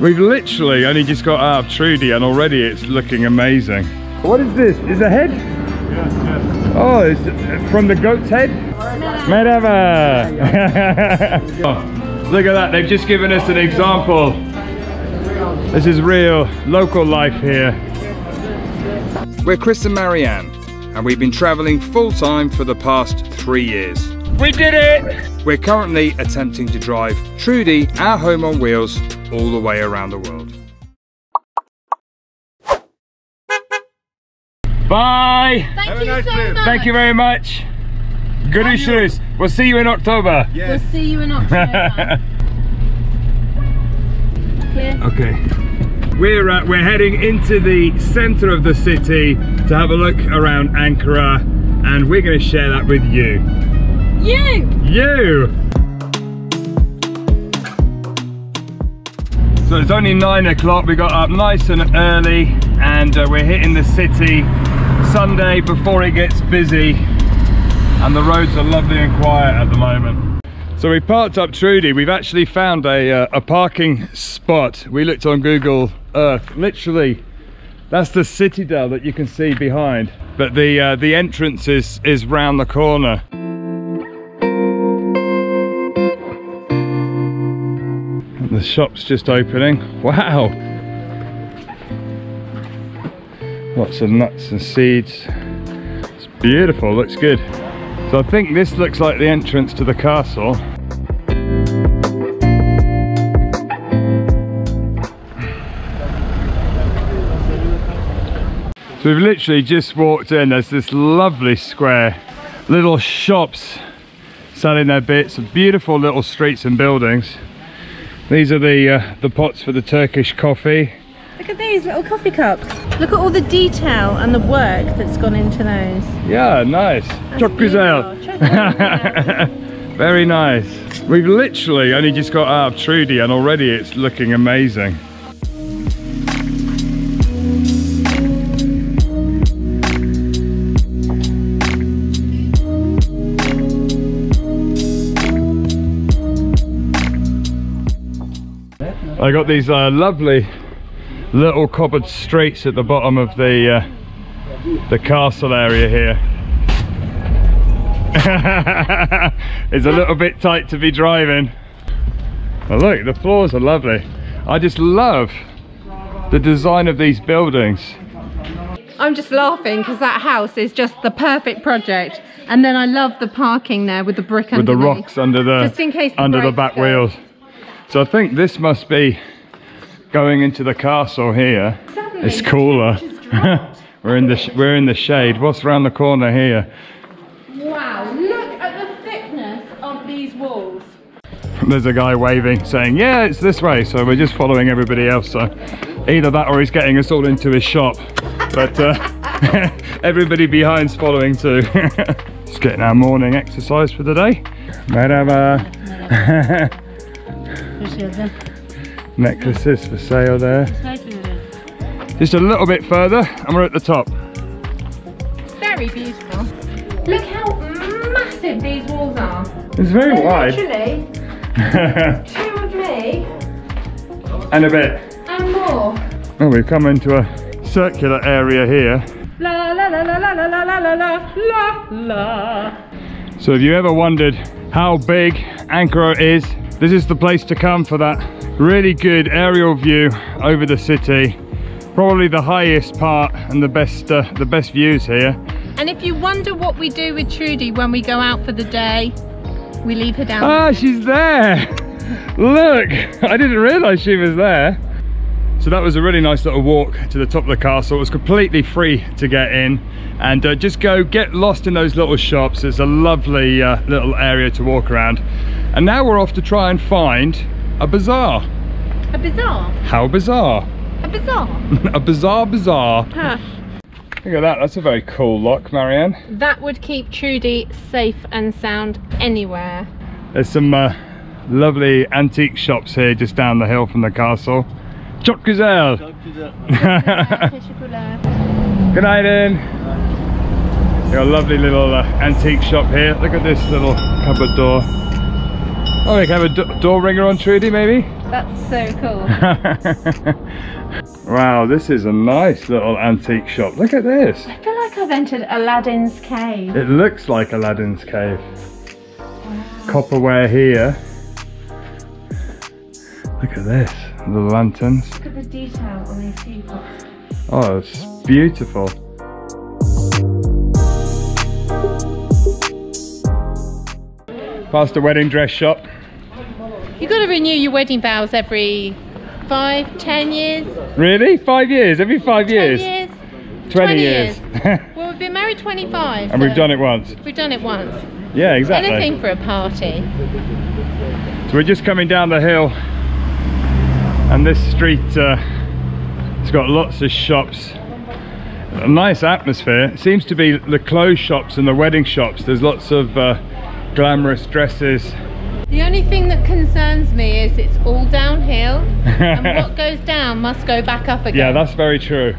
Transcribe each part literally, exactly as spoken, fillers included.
We've literally only just got out of Trudy and already it's looking amazing. What is this? Is a head? Yes, yes. Oh, it's from the goat's head? Merhaba. Oh, look at that, they've just given us an example. This is real local life here. We're Chris and Marianne, and we've been traveling full-time for the past three years. We did it! We're currently attempting to drive Trudy, our home on wheels, all the way around the world. Bye! Thank Have you nice so much. Thank you very much. Good issues. We'll see you in October. Yes. We'll see you in October. Clear. Okay. We're, uh, we're heading into the centre of the city to have a look around Ankara, and we're going to share that with you. You! You! So it's only nine o'clock, we got up nice and early, and uh, we're hitting the city Sunday before it gets busy, and the roads are lovely and quiet at the moment. So we parked up Trudy, we've actually found a, uh, a parking spot. We looked on Google Earth, literally that's the citadel that you can see behind, but the, uh, the entrance is, is round the corner. The shop's just opening. Wow! Lots of nuts and seeds. It's beautiful, looks good. So I think this looks like the entrance to the castle. So we've literally just walked in, there's this lovely square. Little shops selling their bits, beautiful little streets and buildings. These are the uh, the pots for the Turkish coffee. Look at these little coffee cups. Look at all the detail and the work that's gone into those. Yeah, nice. Çok güzel. Very nice. We've literally only just got out of Trudy and already it's looking amazing. I got these uh, lovely little cobbled streets at the bottom of the uh, the castle area here. It's a little bit tight to be driving. Oh, look, the floors are lovely. I just love the design of these buildings. I'm just laughing because that house is just the perfect project. And then I love the parking there with the brick under the rocks under the just in case the under the back wheels. So I think this must be going into the castle here. Suddenly, it's cooler. we're in the sh we're in the shade. What's round the corner here? Wow! Look at the thickness of these walls. There's a guy waving, saying, "Yeah, it's this way." So we're just following everybody else. So either that, or he's getting us all into his shop. But uh, everybody behind's following too. Just getting our morning exercise for the day. Merhaba. Necklaces for sale there. Just a little bit further and we're at the top. Very beautiful. Look how massive these walls are. It's very They're wide. Literally two of me. And a bit. And more. Oh, we've come into a circular area here. La la la la la la la la la la. So have you ever wondered how big Ankara is? This is the place to come for that really good aerial view over the city. Probably the highest part and the best uh, the best views here. And if you wonder what we do with Trudy when we go out for the day, we leave her down. Ah, she's there! Look! I didn't realise she was there. So that was a really nice little walk to the top of the castle. It was completely free to get in. And uh, just go get lost in those little shops. It's a lovely uh, little area to walk around. And now we're off to try and find a bazaar. A bazaar? How bizarre? A bazaar. A bizarre bazaar. Huh. Look at that, that's a very cool lock, Marianne. That would keep Trudy safe and sound anywhere. There's some uh, lovely antique shops here just down the hill from the castle. Çok güzel. Çok güzel. Good night, in. Got a lovely little uh, antique shop here. Look at this little cupboard door. Oh, we can have a do door ringer on Trudy, maybe? That's so cool. Wow, this is a nice little antique shop. Look at this. I feel like I've entered Aladdin's cave. It looks like Aladdin's cave. Wow. Copperware here. Look at this. The lanterns. Look at the detail on these teapots. Oh, it's beautiful. Past the wedding dress shop. You've got to renew your wedding vows every five, ten years. Really? Five years? Every five years? years? Twenty, Twenty years. years. Well, we've been married twenty-five. And so we've done it once. We've done it once. Yeah, exactly. Anything for a party. So we're just coming down the hill. And this street, uh, it's got lots of shops, a nice atmosphere. It seems to be the clothes shops and the wedding shops. There's lots of uh, glamorous dresses. The only thing that concerns me is it's all downhill, and what goes down must go back up again. Yeah, that's very true.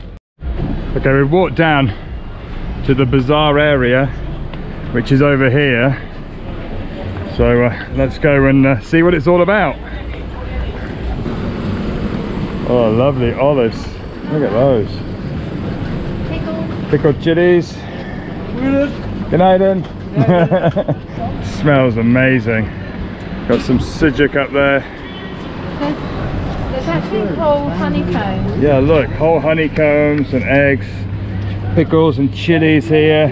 Okay, we've walked down to the bazaar area, which is over here. So uh, let's go and uh, see what it's all about. Oh, lovely olives. Look at those. Pickled. Pickled chilies. Good night, then. Smells amazing. Got some sujuk up there. There's actually whole honeycombs. Yeah, look, whole honeycombs and eggs. Pickles and chilies here.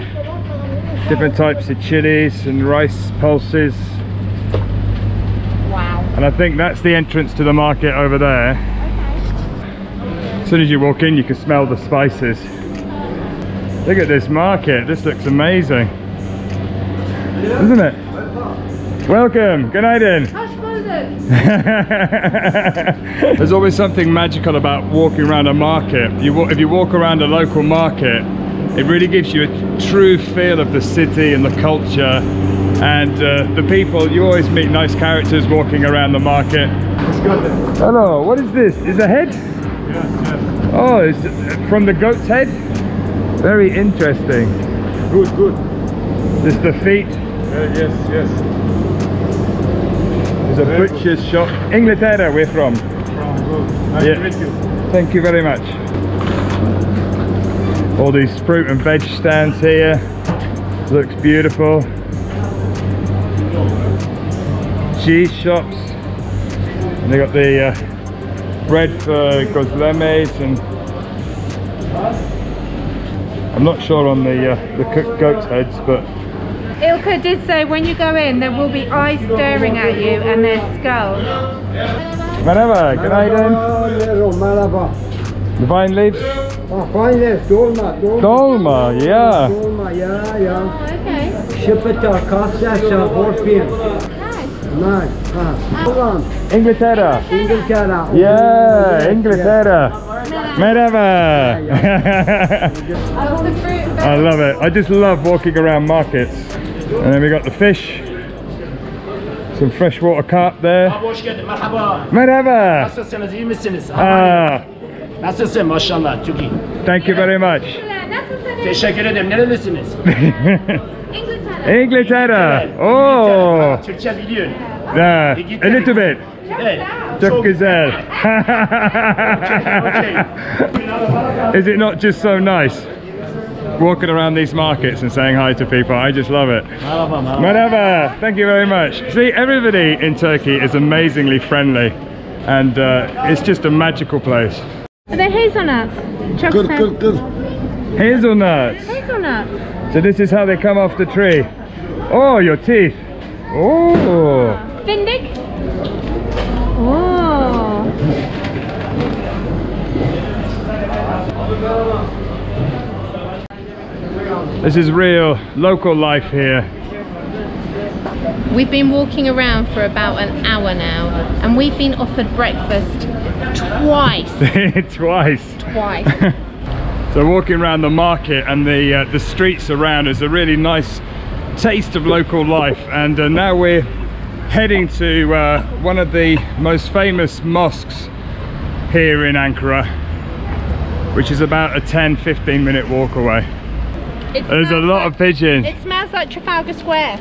Different types of chilies and rice pulses. Wow. And I think that's the entrance to the market over there. As soon as you walk in, you can smell the spices. Look at this market. This looks amazing, isn't it? Welcome. Good night in. There's always something magical about walking around a market. You, if you walk around a local market, it really gives you a true feel of the city and the culture and uh, the people. You always meet nice characters walking around the market. Hello. What is this? Is a head? Yes, yes. Oh, it's from the goat's head? Very interesting. Good, good. This is the feet? Uh, yes, yes. It's a very butcher's good. shop. Inglaterra, we're from. From, good. Nice yeah. to meet you. Thank you very much. All these fruit and veg stands here. Looks beautiful. Cheese shops. And they got the uh, bread for gözlemes, and I'm not sure on the uh, the cooked goat's heads, but Ilka did say when you go in there will be eyes staring at you and their skulls. Merhaba, günaydın. The vine leaves? Oh, vine leaves, dolma, dolma. Dolma, yeah. Dolma, yeah, yeah. Oh, okay. Şıpıta, kasyaşa, horpin. Nice. Ah. Inglaterra. Inglaterra. Yeah, Inglaterra. Merhaba. I love it. I just love walking around markets. And then we got the fish. Some freshwater carp there. Merhaba. Ah. Thank you very much. Teşekkür ederim. Nerelisiniz? Inglaterra. Oh. Türkçe biliyorsun. Yeah, a little bit. Çok güzel. Is it not just so nice walking around these markets and saying hi to people? I just love it. Merhaba. Thank you very much. See, everybody in Turkey is amazingly friendly, and uh, it's just a magical place. Are they hazelnuts? Good, good, good. Hazelnuts. Hazelnuts. So this is how they come off the tree. Oh, your teeth. Oh. Findig. Oh. This is real local life here. We've been walking around for about an hour now, and we've been offered breakfast twice. Twice. Twice. So walking around the market and the uh, the streets around is a really nice taste of local life, and uh, now we're heading to uh, one of the most famous mosques here in Ankara, which is about a ten fifteen minute walk away. It There's a lot like, of pigeons. It smells like Trafalgar Square.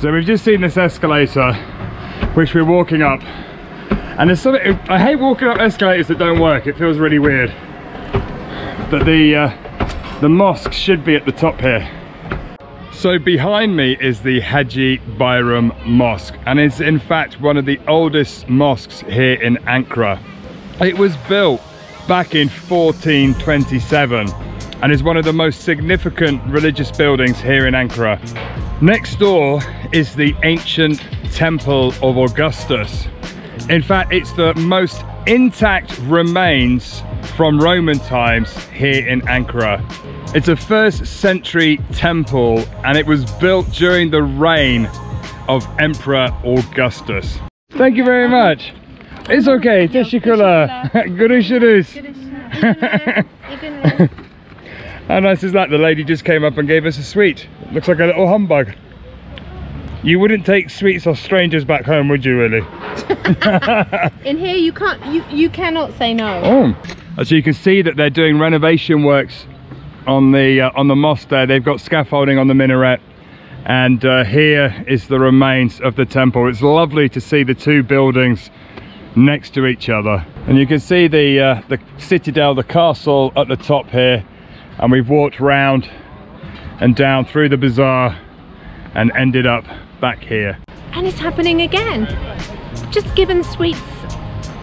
So we've just seen this escalator which we're walking up, and there's something, I hate walking up escalators that don't work, it feels really weird. But the uh, the mosque should be at the top here. So behind me is the Haji Bairam Mosque, and it's in fact one of the oldest mosques here in Ankara. It was built back in fourteen twenty-seven and is one of the most significant religious buildings here in Ankara. Next door is the ancient Temple of Augustus. In fact, it's the most intact remains from Roman times here in Ankara. It's a first century temple and it was built during the reign of Emperor Augustus. Thank you very much. It's okay. Teşekkürler. Görüşürüz. How nice is that? The lady just came up and gave us a sweet. It looks like a little humbug. You wouldn't take sweets off strangers back home, would you, really? In here you can't, you, you cannot say no. Oh. So you can see that they're doing renovation works on the uh, on the mosque there. They've got scaffolding on the minaret, and uh, here is the remains of the temple. It's lovely to see the two buildings next to each other, and you can see the uh, the citadel, the castle at the top here. And we've walked round and down through the bazaar and ended up back here. And it's happening again. Just given sweets.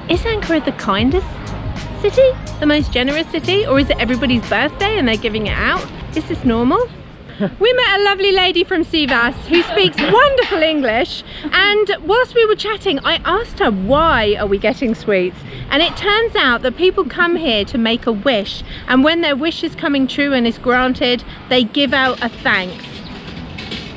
Is Ankara the kindest city? The most generous city? Or is it everybody's birthday and they're giving it out? Is this normal? We met a lovely lady from Sivas who speaks wonderful English, and whilst we were chatting I asked her, why are we getting sweets? And it turns out that people come here to make a wish, and when their wish is coming true and is granted, they give out a thanks.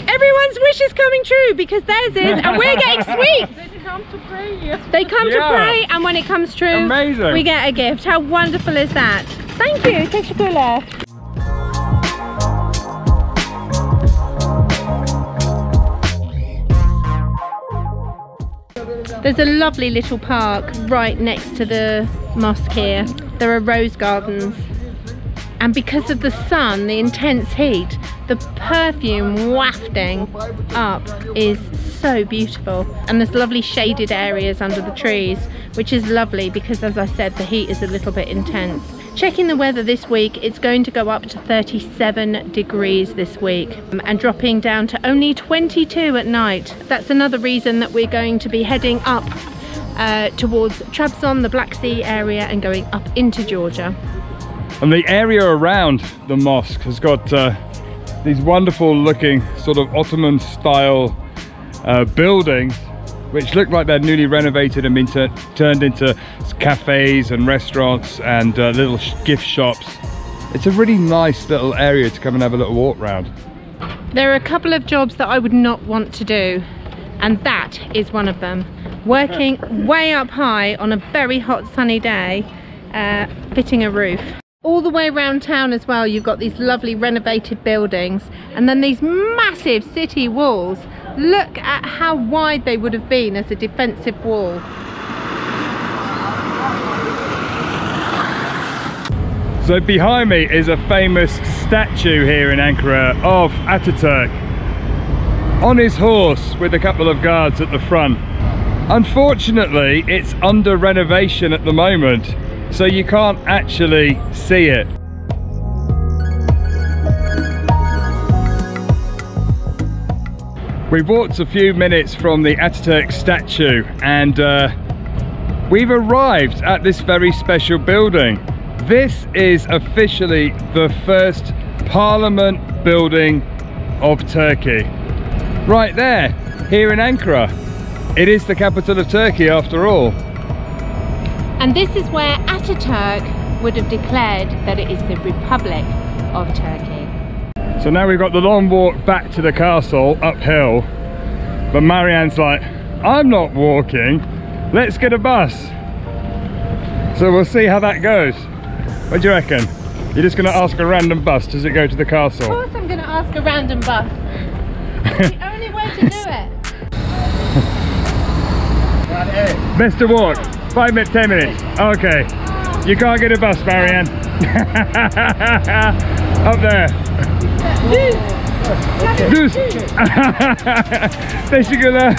Everyone's wish is coming true because theirs is, and we're getting sweets! They come to pray. They come yeah. to pray, and when it comes true, amazing, we get a gift. How wonderful is that? Thank you, teşekkürler. There's a lovely little park right next to the mosque here. There are rose gardens. And because of the sun, the intense heat, the perfume wafting up is so beautiful. And there's lovely shaded areas under the trees, which is lovely because, as I said, the heat is a little bit intense. Checking the weather this week, it's going to go up to thirty-seven degrees this week and dropping down to only twenty-two at night. That's another reason that we're going to be heading up uh, towards Trabzon, the Black Sea area, and going up into Georgia. And the area around the mosque has got uh, these wonderful looking sort of Ottoman style uh, buildings which look like they're newly renovated and been turned into cafes and restaurants and uh, little sh gift shops. It's a really nice little area to come and have a little walk round. There are a couple of jobs that I would not want to do, and that is one of them. Working way up high on a very hot sunny day, uh, fitting a roof. All the way around town as well, you've got these lovely renovated buildings and then these massive city walls. Look at how wide they would have been as a defensive wall. So behind me is a famous statue here in Ankara of Atatürk on his horse with a couple of guards at the front. Unfortunately, it's under renovation at the moment, so you can't actually see it. We've walked a few minutes from the Atatürk statue and uh, we've arrived at this very special building. This is officially the first parliament building of Turkey. Right there, here in Ankara. It is the capital of Turkey after all. And this is where Atatürk would have declared that it is the Republic of Turkey. So now we've got the long walk back to the castle uphill, but Marianne's like, I'm not walking, let's get a bus. So we'll see how that goes. What do you reckon? You're just going to ask a random bus, does it go to the castle? Of course I'm going to ask a random bus. It's the only way to do it. Best to walk, five minutes, ten minutes. Okay, you can't get a bus, Marianne. Up there. Dude, Düz. Teşekkürler.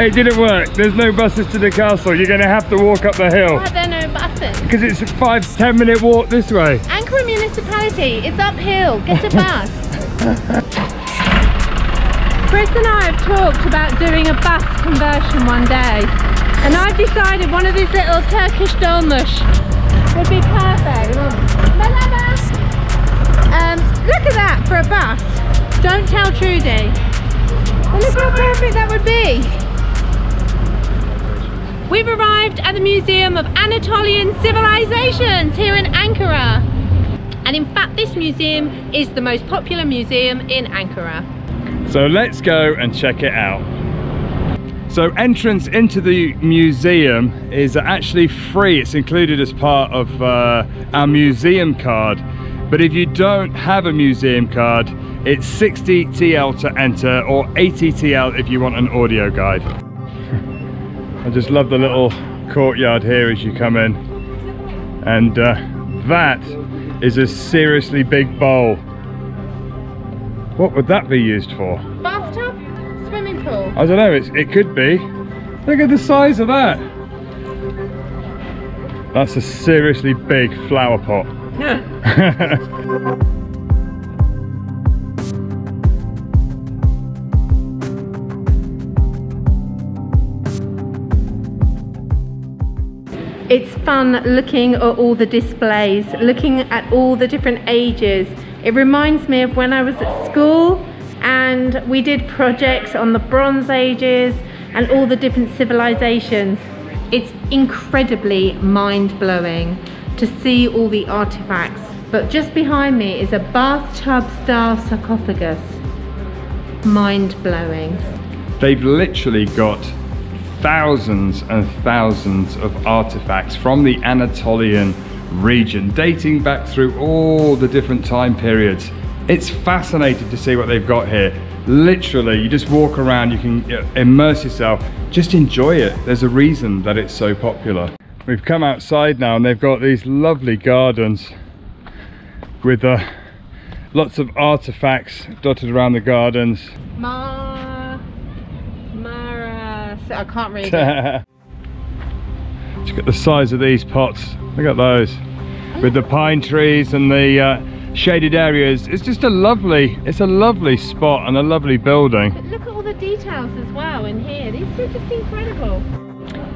It didn't work. There's no buses to the castle. You're going to have to walk up the hill. Why are there no buses? Because it's a five, ten minute walk this way. Ankara municipality. It's uphill. Get a bus. Chris and I have talked about doing a bus conversion one day. And I've decided one of these little Turkish dolmuş would be perfect. Um, look at that for a bus. Don't tell Trudy. And look how perfect that would be. We've arrived at the Museum of Anatolian Civilizations here in Ankara. And in fact, this museum is the most popular museum in Ankara. So let's go and check it out. So entrance into the museum is actually free. It's included as part of uh, our museum card. But if you don't have a museum card, it's sixty T L to enter or eighty T L if you want an audio guide. I just love the little courtyard here as you come in. And uh, that is a seriously big bowl. What would that be used for? Bathtub? Swimming pool? I don't know, it's, it could be. Look at the size of that. That's a seriously big flower pot. Yeah. It's fun looking at all the displays, looking at all the different ages. It reminds me of when I was at school and we did projects on the Bronze Ages and all the different civilizations. It's incredibly mind-blowing to see all the artifacts. But just behind me is a bathtub-style sarcophagus. Mind-blowing. They've literally got thousands and thousands of artifacts from the Anatolian region, dating back through all the different time periods. It's fascinating to see what they've got here. Literally, you just walk around, you can immerse yourself, just enjoy it. There's a reason that it's so popular. We've come outside now and they've got these lovely gardens with uh, lots of artifacts dotted around the gardens. Mom. I can't read it. Look at the size of these pots. Look at those. With the pine trees and the uh, shaded areas. It's just a lovely, it's a lovely spot and a lovely building. But look at all the details as well in here. These are just incredible.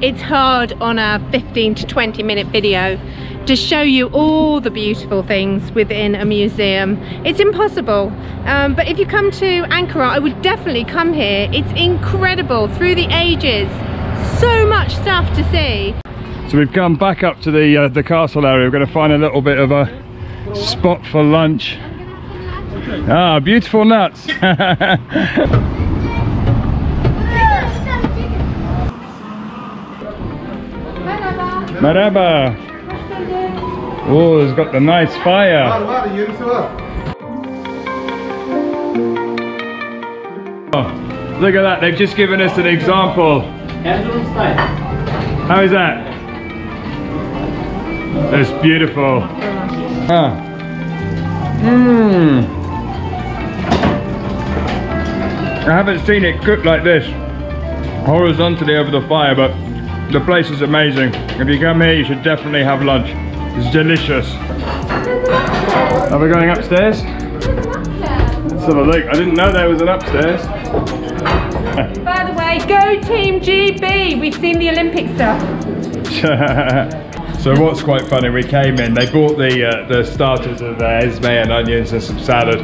It's hard on a fifteen to twenty minute video to show you all the beautiful things within a museum. It's impossible. Um, but if you come to Ankara, I would definitely come here. It's incredible through the ages. So much stuff to see. So we've come back up to the uh, the castle area. We're going to find a little bit of a spot for lunch. Ah, beautiful nuts. Merhaba. Oh, it's got the nice fire. Oh, look at that, they've just given us an example. How is that? That's beautiful. Mmm. Ah. I haven't seen it cooked like this horizontally over the fire, but the place is amazing. If you come here, you should definitely have lunch. It's delicious. Are we going upstairs? Let's have a look. I didn't know there was an upstairs. By the way, go Team G B. We've seen the Olympic stuff. So what's quite funny, we came in, they bought the uh, the starters of uh, esme and onions and some salad.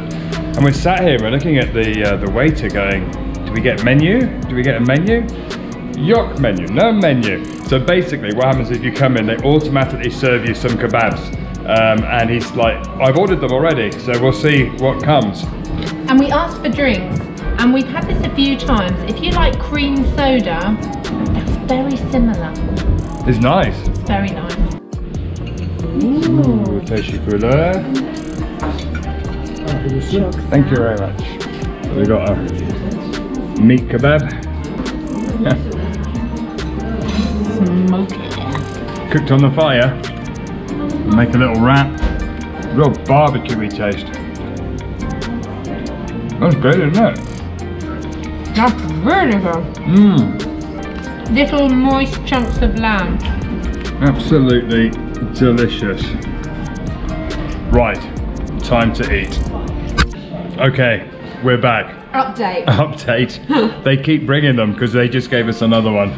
And we sat here, we're looking at the, uh, the waiter going, do we get menu? Do we get a menu? Yok menu, no menu. So basically what happens if you come in, they automatically serve you some kebabs. Um, and he's like, I've ordered them already, so we'll see what comes. And we asked for drinks, and we've had this a few times. If you like cream soda, that's very similar. It's nice. It's very nice. Ooh, teşekkürler. Thank you very much. So we got a meat kebab. Yeah. Smoky. Cooked on the fire. Make a little wrap. Real barbecue-y taste. That's great, isn't it? That's really good. Mmm. Little moist chunks of lamb. Absolutely delicious. Right, time to eat. Okay, we're back. Update. Update. They keep bringing them because they just gave us another one.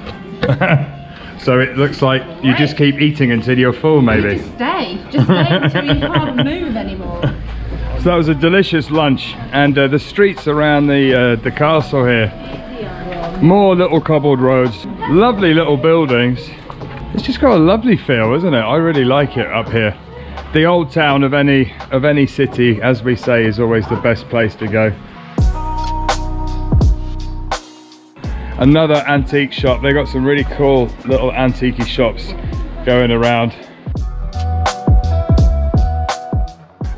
So it looks like right. You just keep eating until you're full, maybe. You just stay. Just stay until you can't move anymore. So that was a delicious lunch, and uh, the streets around the uh, the castle here. More little cobbled roads, lovely little buildings. It's just got a lovely feel, isn't it? I really like it up here. The old town of any of any city, as we say, is always the best place to go. Another antique shop. They got some really cool little antiquey shops going around.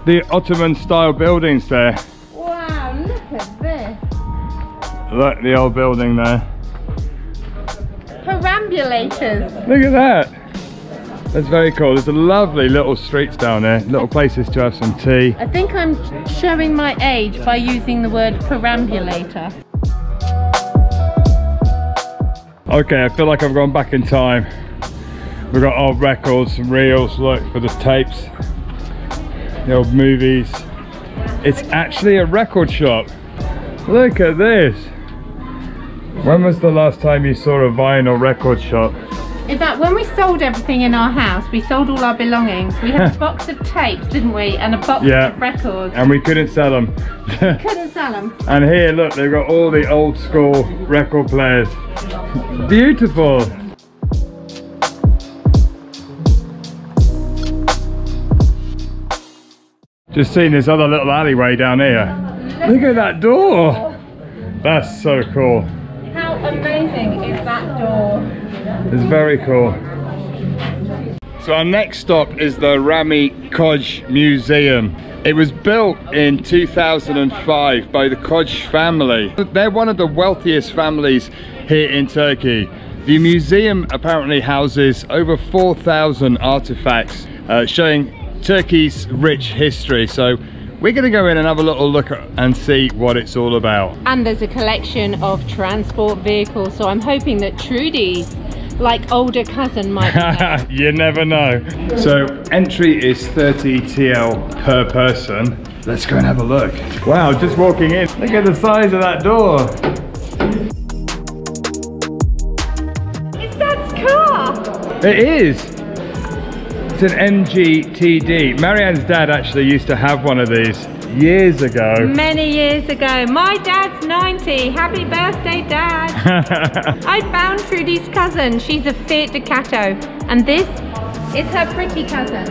The Ottoman style buildings there. Wow, look at this. Look, the old building there. Perambulators. Look at that. That's very cool. There's a lovely little streets down there, little places to have some tea. I think I'm showing my age by using the word perambulator. Okay, I feel like I've gone back in time. We've got old records and reels, look, for the tapes. The old movies. It's actually a record shop. Look at this. When was the last time you saw a vinyl record shop? In fact, when we sold everything in our house, we sold all our belongings. We had a box of tapes, didn't we? And a box yeah. of records. And we couldn't sell them. We couldn't sell them. And here, look, they've got all the old school record players. Beautiful. Just seen this other little alleyway down here. Look at that door. That's so cool. How amazing is that door? It's very cool. So our next stop is the Rahmi Koc Museum. It was built in two thousand five by the Koc family. They're one of the wealthiest families here in Turkey. The museum apparently houses over four thousand artifacts uh, showing Turkey's rich history, so we're going to go in and have a little look and see what it's all about. And there's a collection of transport vehicles, so I'm hoping that Trudy's like older cousin might be there. You never know. So entry is thirty T L per person. Let's go and have a look. Wow, just walking in, look at the size of that door. It's Dad's car. It is. It's an M G T D. Marianne's dad actually used to have one of these years ago. Many years ago. My dad's ninety. Happy birthday, Dad. I found Trudy's cousin. She's a Fiat Ducato. And this is her pretty cousin.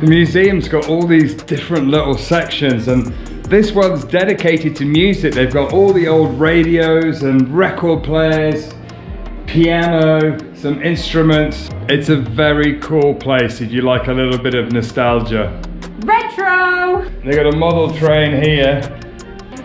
The museum's got all these different little sections, and this one's dedicated to music. They've got all the old radios and record players, piano, some instruments. It's a very cool place if you like a little bit of nostalgia. Retro! They got a model train here.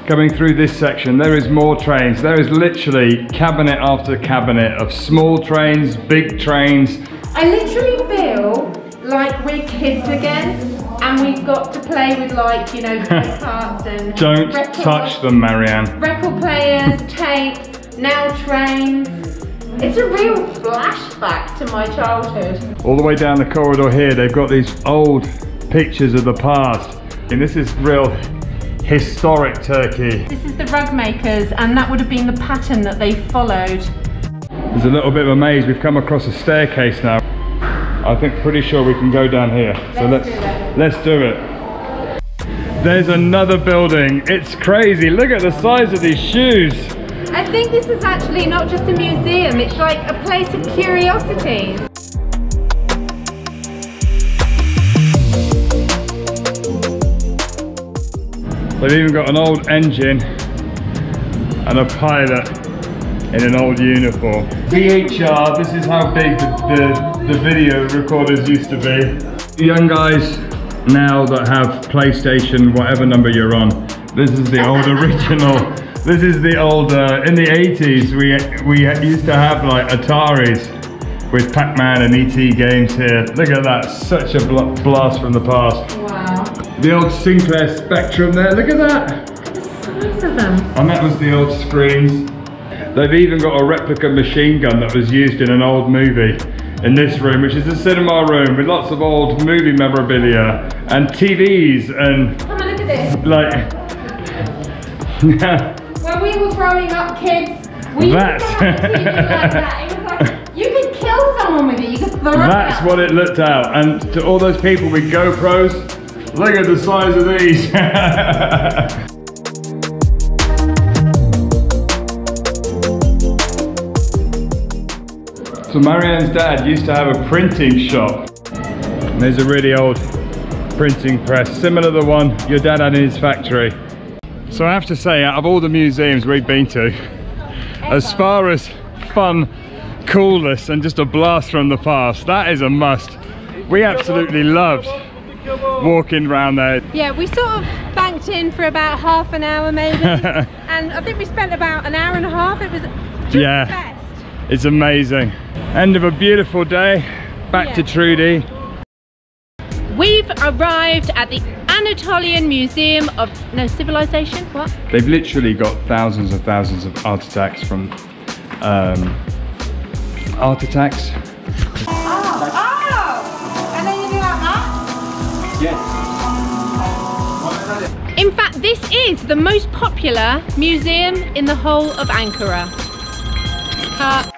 Coming through this section, there is more trains. There is literally cabinet after cabinet of small trains, big trains. I literally feel like we're kids again. And we've got to play with, like, you know, parts and... Don't touch them, Marianne. Record players, tapes, now trains. It's a real flashback to my childhood. All the way down the corridor here, they've got these old pictures of the past. And this is real historic Turkey. This is the rug makers, and that would have been the pattern that they followed. There's a little bit of a maze. We've come across a staircase now. I think pretty sure we can go down here. So let's, let's do it. There's another building. It's crazy. Look at the size of these shoes. I think this is actually not just a museum, it's like a place of curiosities. They've even got an old engine and a pilot in an old uniform. V H R, this is how big the, the, the video recorders used to be. The young guys now that have PlayStation, whatever number you're on, this is the old original. This is the old, uh, in the eighties, we, we used to have like Ataris with Pac-Man and E T games here. Look at that, such a bl blast from the past. Wow. The old Sinclair Spectrum there, look at that. Look at the size of them. And that was the old screens. They've even got a replica machine gun that was used in an old movie in this room, which is the cinema room with lots of old movie memorabilia and T Vs and... Come on, look at this. Like... When we were growing up, kids, we that. used to have a T V like that. It was like, you could kill someone with it, you could throw it out. That's what it looked out. And to all those people with GoPros, look at the size of these. So Marianne's dad used to have a printing shop. And there's a really old printing press, similar to the one your dad had in his factory. So I have to say, out of all the museums we've been to, as far as fun, coolness, and just a blast from the past, that is a must. We absolutely loved walking around there. Yeah, we sort of banked in for about half an hour maybe, and I think we spent about an hour and a half. It was just yeah. the best. It's amazing. End of a beautiful day. Back yeah. to Trudy. We've arrived at the Anatolian Museum of no Civilization. What? They've literally got thousands and thousands of artifacts from um, artifacts. Oh, oh! And then you do like that? Yes. In fact, this is the most popular museum in the whole of Ankara. Uh,